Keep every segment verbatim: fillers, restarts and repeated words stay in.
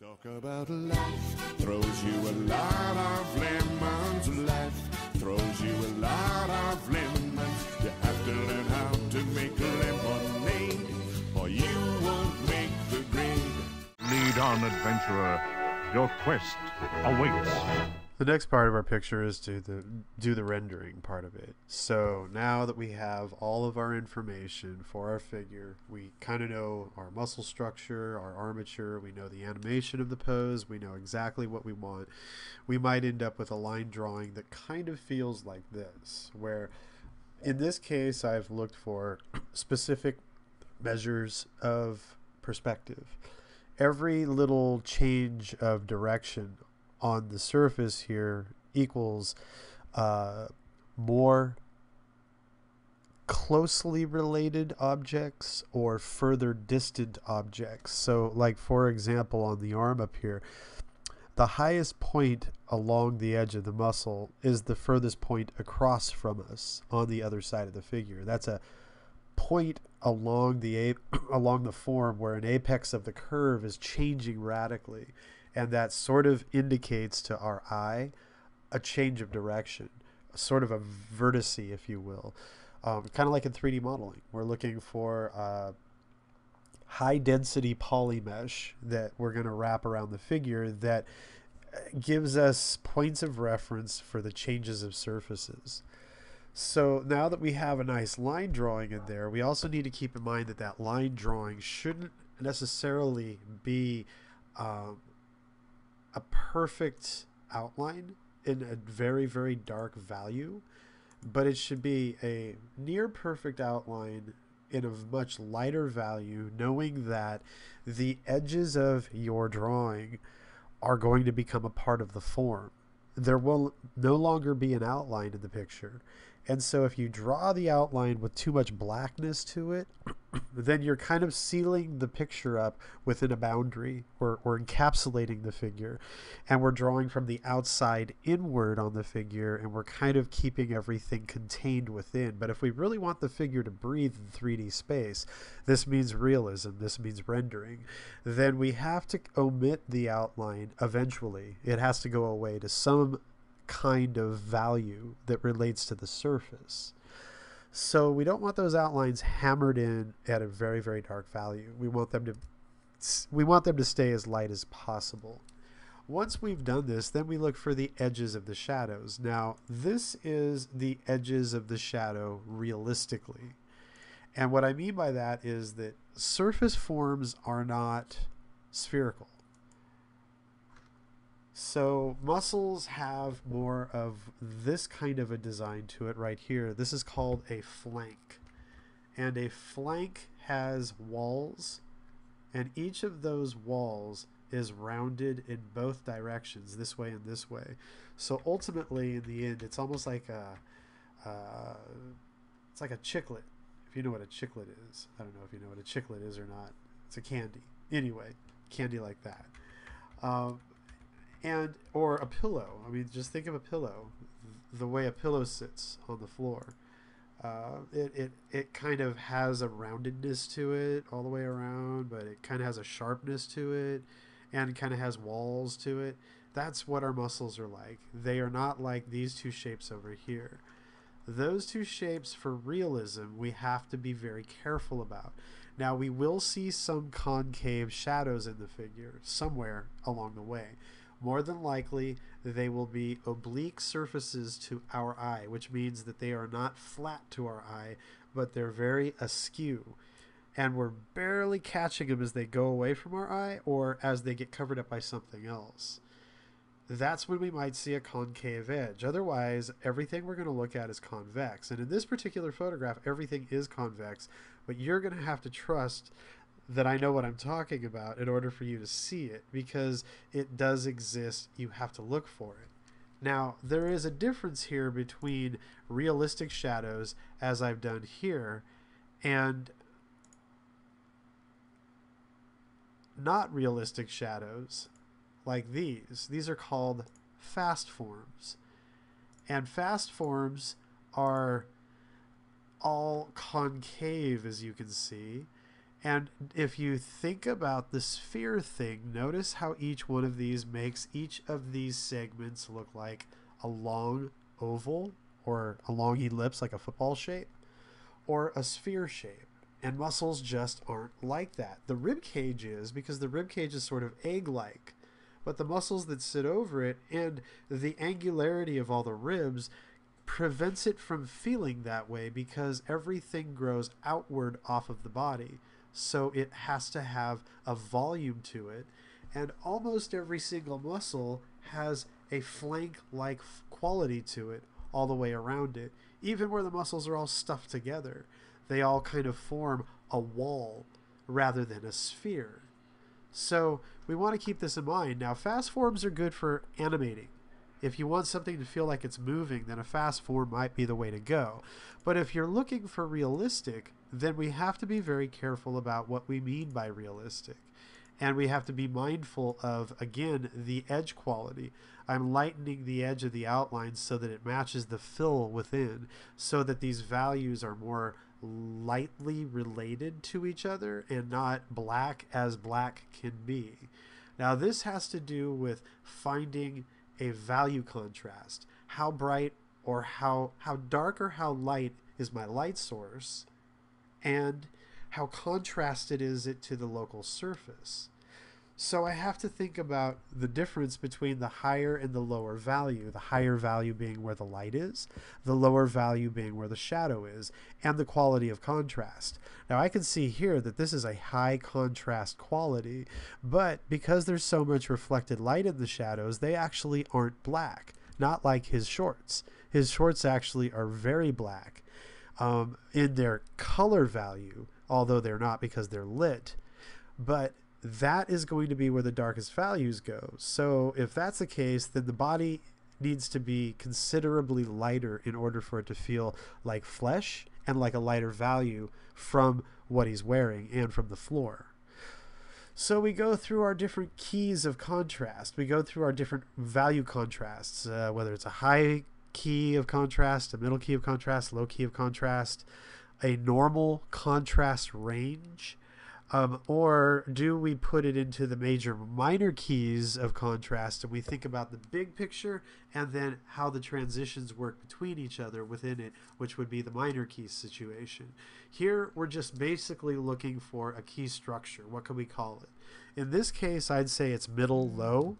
Talk about life, throws you a lot of lemons. Life throws you a lot of lemons. You have to learn how to make lemonade, or you won't make the grade. Lead on, adventurer. Your quest awaits. The next part of our picture is to the, do the rendering part of it. So now that we have all of our information for our figure, we kind of know our muscle structure, our armature, we know the animation of the pose, we know exactly what we want. We might end up with a line drawing that kind of feels like this, where in this case I've looked for specific measures of perspective. Every little change of direction on the surface here equals uh, more closely related objects or further distant objects. So like for example on the arm up here, the highest point along the edge of the muscle is the furthest point across from us on the other side of the figure. That's a point along the along the form where an apex of the curve is changing radically, and that sort of indicates to our eye a change of direction, sort of a vertice, if you will. Um, kind of like in three D modeling, we're looking for uh, high density poly mesh that we're going to wrap around the figure that gives us points of reference for the changes of surfaces. So now that we have a nice line drawing in there, we also need to keep in mind that that line drawing shouldn't necessarily be um, a perfect outline in a very, very dark value, but it should be a near perfect outline in a much lighter value, knowing that the edges of your drawing are going to become a part of the form. There will no longer be an outline in the picture. And so if you draw the outline with too much blackness to it, then you're kind of sealing the picture up within a boundary, or, or encapsulating the figure. And we're drawing from the outside inward on the figure, and we're kind of keeping everything contained within. But if we really want the figure to breathe in three D space, this means realism, this means rendering, then we have to omit the outline eventually. It has to go away to some kind of value that relates to the surface. So we don't want those outlines hammered in at a very, very dark value. We want them to we want them to stay as light as possible. Once we've done this, then we look for the edges of the shadows. Now, this is the edges of the shadow realistically. And what I mean by that is that surface forms are not spherical. So muscles have more of this kind of a design to it right here. This is called a flank. And a flank has walls, and each of those walls is rounded in both directions, this way and this way. So ultimately, in the end, it's almost like a, uh, it's like a chiclet, if you know what a chiclet is. I don't know if you know what a chiclet is or not. It's a candy. Anyway, candy like that. Um, And or a pillow. I mean, just think of a pillow, the way a pillow sits on the floor. Uh, it, it, it kind of has a roundedness to it all the way around, but it kind of has a sharpness to it, and kind of has walls to it. That's what our muscles are like. They are not like these two shapes over here. Those two shapes, for realism, we have to be very careful about. Now, we will see some concave shadows in the figure somewhere along the way. More than likely, they will be oblique surfaces to our eye, which means that they are not flat to our eye, but they're very askew. And we're barely catching them as they go away from our eye, or as they get covered up by something else. That's when we might see a concave edge. Otherwise, everything we're going to look at is convex. And in this particular photograph, everything is convex, but you're going to have to trust that I know what I'm talking about in order for you to see it, because it does exist. You have to look for it. Now, there is a difference here between realistic shadows, as I've done here, and not realistic shadows like these. These are called fast forms. And fast forms are all concave, as you can see. And if you think about the sphere thing, notice how each one of these makes each of these segments look like a long oval or a long ellipse, like a football shape, or a sphere shape. And muscles just aren't like that. The rib cage is, because the rib cage is sort of egg-like, but the muscles that sit over it and the angularity of all the ribs prevents it from feeling that way, because everything grows outward off of the body. So it has to have a volume to it, and almost every single muscle has a flank-like quality to it all the way around it. Even where the muscles are all stuffed together, they all kind of form a wall rather than a sphere. So we want to keep this in mind. Now, fast forms are good for animating. If you want something to feel like it's moving, then a fast form might be the way to go. But if you're looking for realistic, then we have to be very careful about what we mean by realistic. And we have to be mindful of, again, the edge quality. I'm lightening the edge of the outline so that it matches the fill within, so that these values are more lightly related to each other and not black as black can be. Now, this has to do with finding a value contrast. How bright or how, how dark or how light is my light source, and how contrasted is it to the local surface. So I have to think about the difference between the higher and the lower value, the higher value being where the light is, the lower value being where the shadow is, and the quality of contrast. Now I can see here that this is a high contrast quality, but because there's so much reflected light in the shadows, they actually aren't black, not like his shorts. His shorts actually are very black um, in their color value, although they're not, because they're lit. But that is going to be where the darkest values go. So if that's the case, then the body needs to be considerably lighter in order for it to feel like flesh and like a lighter value from what he's wearing and from the floor. So we go through our different keys of contrast. We go through our different value contrasts, uh, whether it's a high key of contrast, a middle key of contrast, low key of contrast, a normal contrast range, Um, or do we put it into the major minor keys of contrast, and we think about the big picture and then how the transitions work between each other within it, which would be the minor key situation. Here we're just basically looking for a key structure. What can we call it? In this case, I'd say it's middle low.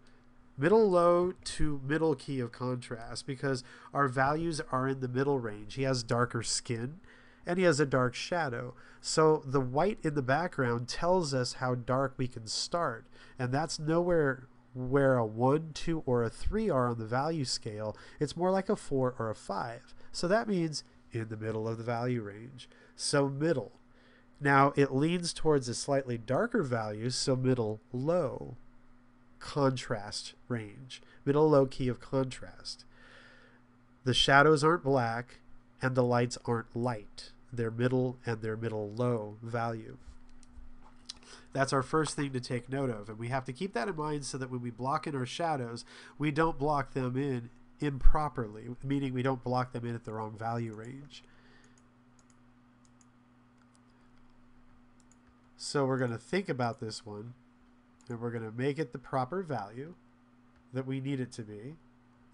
Middle low to middle key of contrast, because our values are in the middle range. He has darker skin, and he has a dark shadow. So the white in the background tells us how dark we can start, and that's nowhere where a one, two, or a three are on the value scale. It's more like a four or a five. So that means in the middle of the value range. So middle. Now it leans towards a slightly darker value, so middle low contrast range, middle low key of contrast. The shadows aren't black and the lights aren't light. Their middle and their middle low value. That's our first thing to take note of, and we have to keep that in mind so that when we block in our shadows, we don't block them in improperly, meaning we don't block them in at the wrong value range. So we're going to think about this one, and we're going to make it the proper value that we need it to be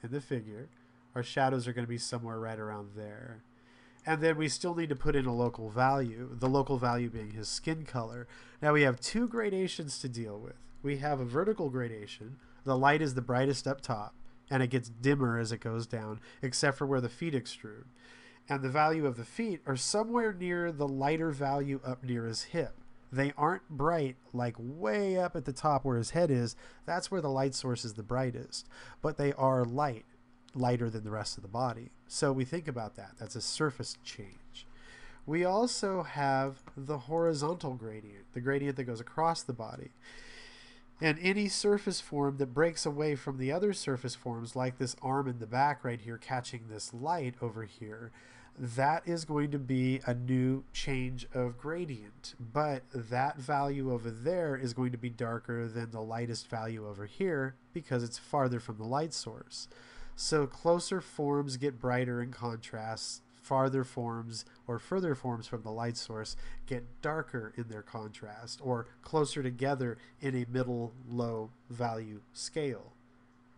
in the figure. Our shadows are going to be somewhere right around there. And then we still need to put in a local value, the local value being his skin color. Now we have two gradations to deal with. We have a vertical gradation. The light is the brightest up top, and it gets dimmer as it goes down, except for where the feet extrude. And the value of the feet are somewhere near the lighter value up near his hip. They aren't bright like way up at the top where his head is. That's where the light source is the brightest, but they are light. Lighter than the rest of the body. So we think about that. That's a surface change. We also have the horizontal gradient, the gradient that goes across the body. And any surface form that breaks away from the other surface forms, like this arm in the back right here catching this light over here, that is going to be a new change of gradient. But that value over there is going to be darker than the lightest value over here because it's farther from the light source. So closer forms get brighter in contrast, farther forms or further forms from the light source get darker in their contrast or closer together in a middle-low value scale.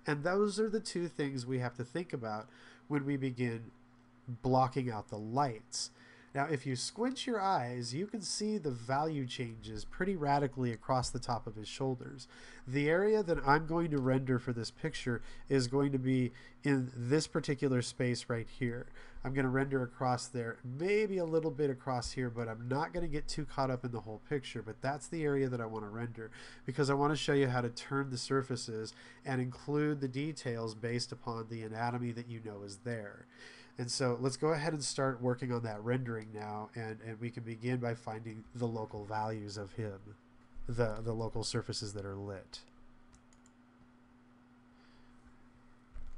And those are the two things we have to think about when we begin blocking out the lights. Now, if you squint your eyes, you can see the value changes pretty radically across the top of his shoulders. The area that I'm going to render for this picture is going to be in this particular space right here. I'm going to render across there, maybe a little bit across here, but I'm not going to get too caught up in the whole picture. But that's the area that I want to render because I want to show you how to turn the surfaces and include the details based upon the anatomy that you know is there. And so let's go ahead and start working on that rendering now, and, and we can begin by finding the local values of him, the, the local surfaces that are lit.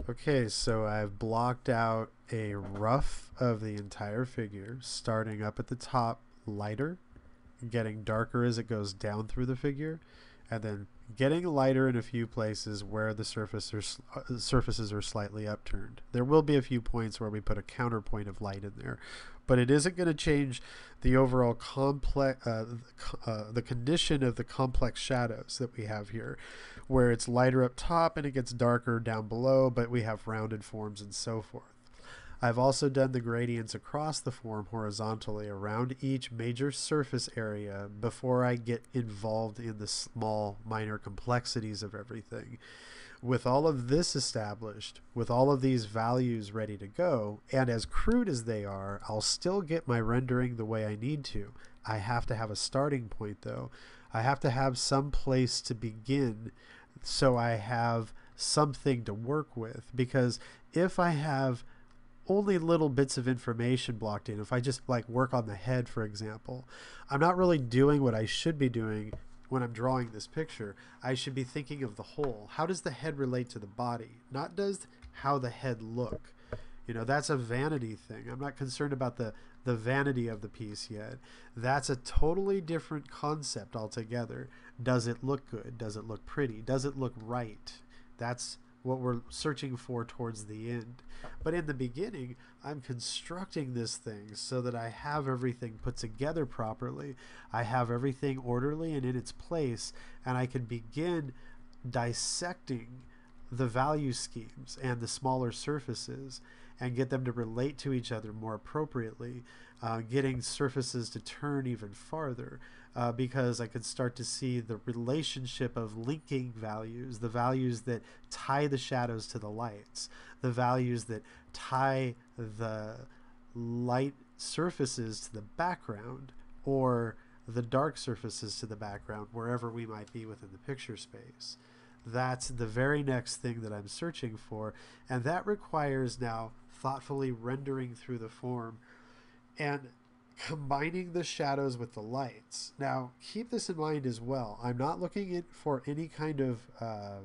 Okay, so I've blocked out a rough of the entire figure, starting up at the top lighter, getting darker as it goes down through the figure, and then getting lighter in a few places where the surface are, uh, surfaces are slightly upturned. There will be a few points where we put a counterpoint of light in there, but it isn't going to change the overall complex, uh, uh, the condition of the complex shadows that we have here, where it's lighter up top and it gets darker down below, but we have rounded forms and so forth. I've also done the gradients across the form horizontally around each major surface area before I get involved in the small minor complexities of everything. With all of this established, with all of these values ready to go, and as crude as they are, I'll still get my rendering the way I need to. I have to have a starting point though. I have to have some place to begin so I have something to work with, because if I have only little bits of information blocked in, if I just like work on the head, for example, I'm not really doing what I should be doing when I'm drawing this picture. I should be thinking of the whole. How does the head relate to the body? Not does how the head look. You know, that's a vanity thing. I'm not concerned about the, the vanity of the piece yet. That's a totally different concept altogether. Does it look good? Does it look pretty? Does it look right? That's what we're searching for towards the end. But in the beginning, I'm constructing this thing so that I have everything put together properly. I have everything orderly and in its place, and I can begin dissecting the value schemes and the smaller surfaces and get them to relate to each other more appropriately, uh, getting surfaces to turn even farther, uh, because I can start to see the relationship of linking values, the values that tie the shadows to the lights, the values that tie the light surfaces to the background or the dark surfaces to the background, wherever we might be within the picture space. That's the very next thing that I'm searching for, and that requires now thoughtfully rendering through the form and combining the shadows with the lights. Now, keep this in mind as well. I'm not looking in for any kind of uh,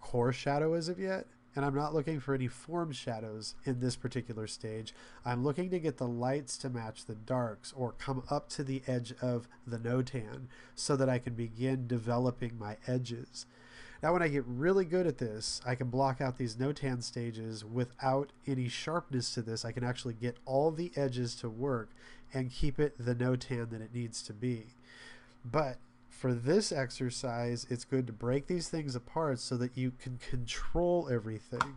core shadow as of yet, and I'm not looking for any form shadows in this particular stage. I'm looking to get the lights to match the darks or come up to the edge of the no-tan so that I can begin developing my edges. Now, when I get really good at this, I can block out these no-tan stages without any sharpness to this. I can actually get all the edges to work and keep it the no-tan that it needs to be. But for this exercise, it's good to break these things apart so that you can control everything.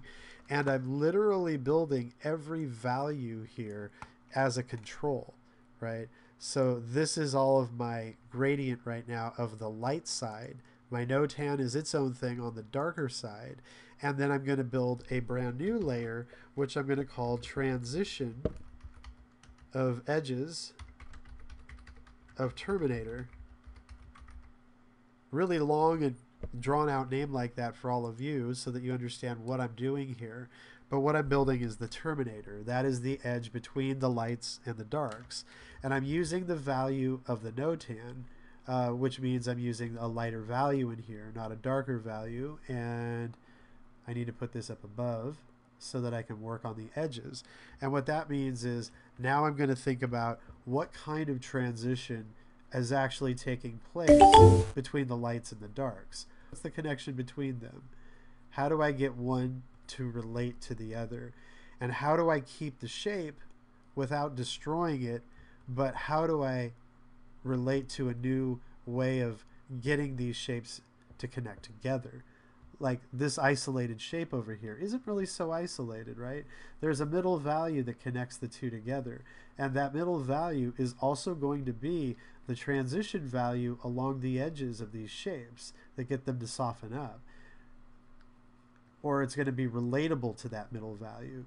And I'm literally building every value here as a control, right? So this is all of my gradient right now of the light side. My no-tan is its own thing on the darker side, and then I'm going to build a brand new layer, which I'm going to call transition of edges of Terminator. Really long and drawn-out name like that for all of you so that you understand what I'm doing here. But what I'm building is the Terminator. That is the edge between the lights and the darks. And I'm using the value of the no-tan, Uh, which means I'm using a lighter value in here, not a darker value, and I need to put this up above so that I can work on the edges. And what that means is now I'm going to think about what kind of transition is actually taking place between the lights and the darks. What's the connection between them? How do I get one to relate to the other? And how do I keep the shape without destroying it, but how do I relate to a new way of getting these shapes to connect together? Like this isolated shape over here isn't really so isolated, right? There's a middle value that connects the two together, and that middle value is also going to be the transition value along the edges of these shapes that get them to soften up, or it's going to be relatable to that middle value.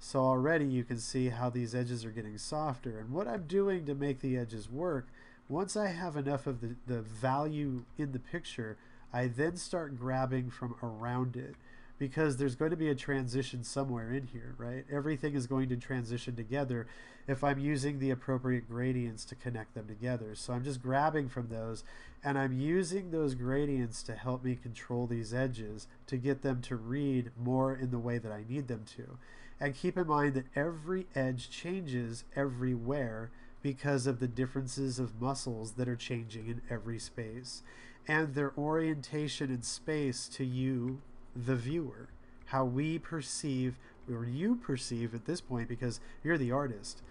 So already you can see how these edges are getting softer, and what I'm doing to make the edges work, once I have enough of the, the value in the picture, I then start grabbing from around it, because there's going to be a transition somewhere in here, right? Everything is going to transition together if I'm using the appropriate gradients to connect them together. So I'm just grabbing from those, and I'm using those gradients to help me control these edges to get them to read more in the way that I need them to. And keep in mind that every edge changes everywhere because of the differences of muscles that are changing in every space, and their orientation in space to you, the viewer, how we perceive, or you perceive at this point, because you're the artist.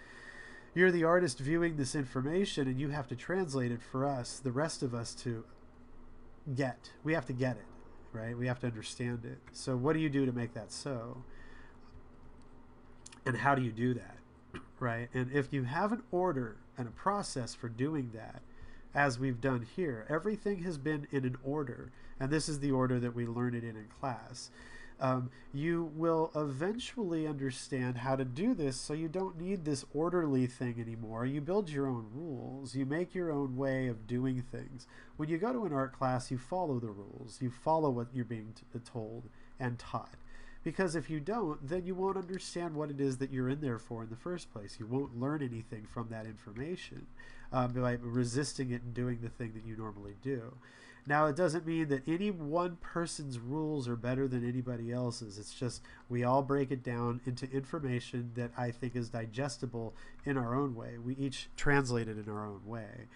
You're the artist viewing this information, and you have to translate it for us, the rest of us, to get. We have to get it, right? We have to understand it. So what do you do to make that so? And how do you do that, right? And if you have an order and a process for doing that, as we've done here, everything has been in an order, and this is the order that we learn it in in class. Um, you will eventually understand how to do this, so you don't need this orderly thing anymore. You build your own rules. You make your own way of doing things. When you go to an art class, you follow the rules. You follow what you're being t- told and taught. Because if you don't, then you won't understand what it is that you're in there for in the first place. You won't learn anything from that information um, by resisting it and doing the thing that you normally do. Now, it doesn't mean that any one person's rules are better than anybody else's. It's just we all break it down into information that I think is digestible in our own way. We each translate it in our own way.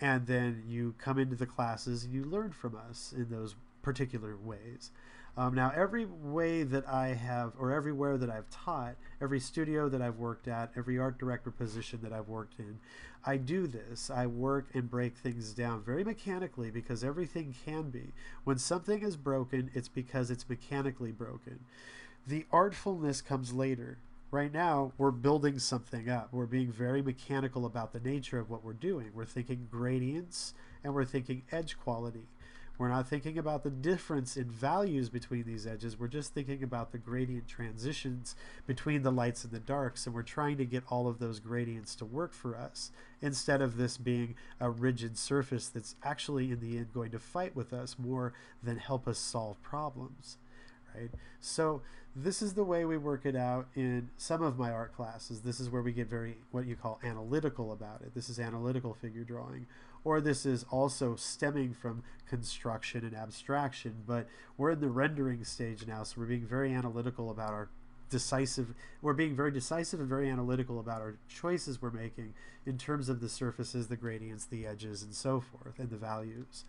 And then you come into the classes and you learn from us in those particular ways. Um, now, every way that I have, or everywhere that I've taught, every studio that I've worked at, every art director position that I've worked in, I do this. I work and break things down very mechanically, because everything can be. When something is broken, it's because it's mechanically broken. The artfulness comes later. Right now, we're building something up. We're being very mechanical about the nature of what we're doing. We're thinking gradients, and we're thinking edge quality. We're not thinking about the difference in values between these edges. We're just thinking about the gradient transitions between the lights and the darks, and we're trying to get all of those gradients to work for us, instead of this being a rigid surface that's actually in the end going to fight with us more than help us solve problems, right? So this is the way we work it out in some of my art classes. This is where we get very, what you call, analytical about it. This is analytical figure drawing. Or this is also stemming from construction and abstraction, but we're in the rendering stage now, so we're being very analytical about our decisive, we're being very decisive and very analytical about our choices we're making in terms of the surfaces, the gradients, the edges, and so forth, and the values.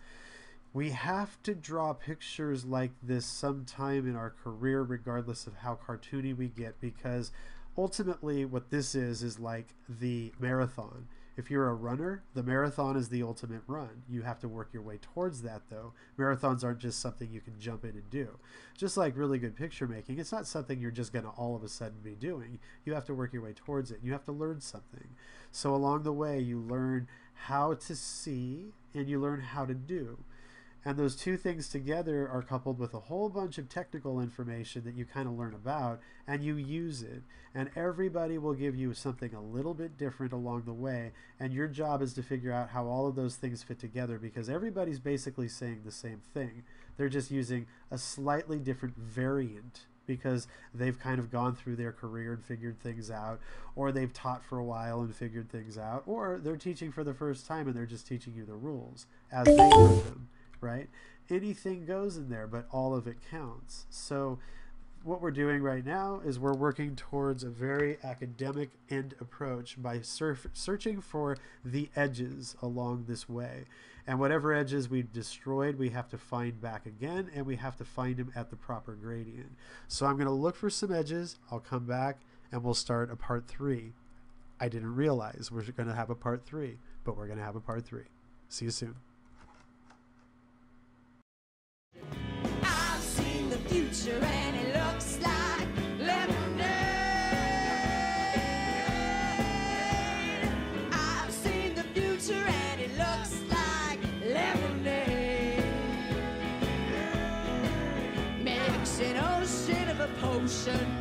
We have to draw pictures like this sometime in our career, regardless of how cartoony we get, because ultimately what this is is like the marathon. If you're a runner, the marathon is the ultimate run. You have to work your way towards that, though. Marathons aren't just something you can jump in and do. Just like really good picture making, it's not something you're just going to all of a sudden be doing. You have to work your way towards it. You have to learn something. So along the way, you learn how to see and you learn how to do. And those two things together are coupled with a whole bunch of technical information that you kind of learn about, and you use it. And everybody will give you something a little bit different along the way, and your job is to figure out how all of those things fit together, because everybody's basically saying the same thing. They're just using a slightly different variant, because they've kind of gone through their career and figured things out, or they've taught for a while and figured things out, or they're teaching for the first time and they're just teaching you the rules as they learn them. Right? Anything goes in there, but all of it counts. So what we're doing right now is we're working towards a very academic end approach by surf searching for the edges along this way. And whatever edges we've destroyed, we have to find back again, and we have to find them at the proper gradient. So I'm going to look for some edges. I'll come back and we'll start a part three. I didn't realize we're going to have a part three, but we're going to have a part three. See you soon. I've seen the future and it looks like lemonade. I've seen the future and it looks like lemonade. Makes an ocean of a potion.